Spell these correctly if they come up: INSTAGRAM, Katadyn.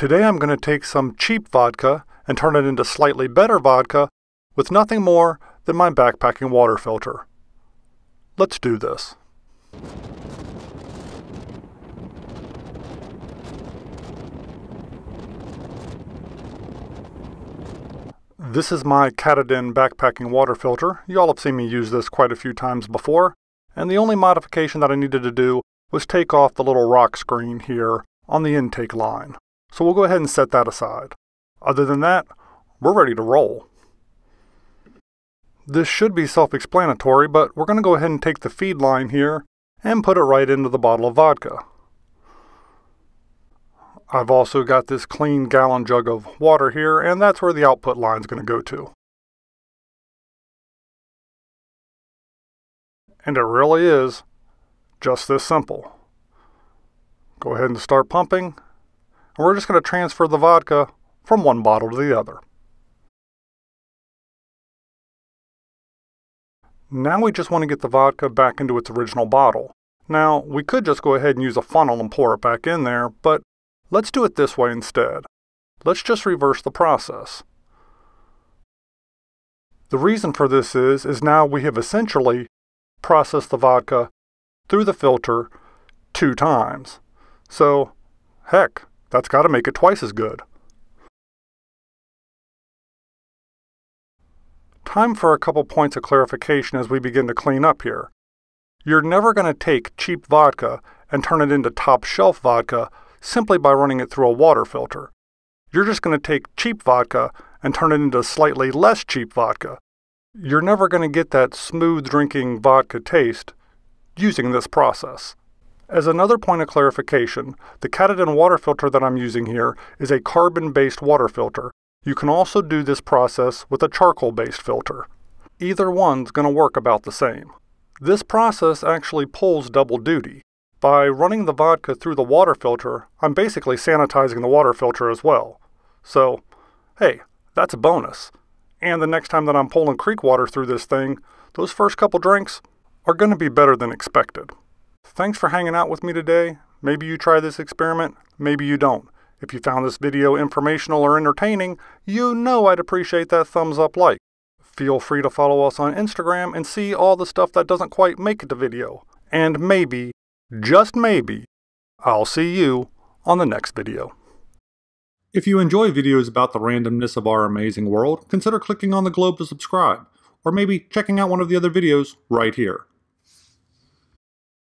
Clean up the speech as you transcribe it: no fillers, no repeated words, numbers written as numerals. Today I'm going to take some cheap vodka and turn it into slightly better vodka with nothing more than my backpacking water filter. Let's do this. This is my Katadyn backpacking water filter. Y'all have seen me use this quite a few times before, and the only modification that I needed to do was take off the little rock screen here on the intake line. So we'll go ahead and set that aside. Other than that, we're ready to roll. This should be self-explanatory, but we're going to go ahead and take the feed line here and put it right into the bottle of vodka. I've also got this clean gallon jug of water here, and that's where the output line is going to go to. And it really is just this simple. Go ahead and start pumping, and we're just going to transfer the vodka from one bottle to the other. Now we just want to get the vodka back into its original bottle. Now, we could just go ahead and use a funnel and pour it back in there, but let's do it this way instead. Let's just reverse the process. The reason for this is now we have essentially processed the vodka through the filter 2 times. So, heck, that's got to make it twice as good. Time for a couple points of clarification as we begin to clean up here. You're never going to take cheap vodka and turn it into top shelf vodka simply by running it through a water filter. You're just going to take cheap vodka and turn it into slightly less cheap vodka. You're never going to get that smooth drinking vodka taste using this process. As another point of clarification, the Katadyn water filter that I'm using here is a carbon-based water filter. You can also do this process with a charcoal-based filter. Either one's going to work about the same. This process actually pulls double duty. By running the vodka through the water filter, I'm basically sanitizing the water filter as well. So, hey, that's a bonus. And the next time that I'm pulling creek water through this thing, those first couple drinks are going to be better than expected. Thanks for hanging out with me today. Maybe you try this experiment, maybe you don't. If you found this video informational or entertaining, you know I'd appreciate that thumbs up like. Feel free to follow us on Instagram and see all the stuff that doesn't quite make it to video. And maybe, just maybe, I'll see you on the next video. If you enjoy videos about the randomness of our amazing world, consider clicking on the globe to subscribe, or maybe checking out one of the other videos right here.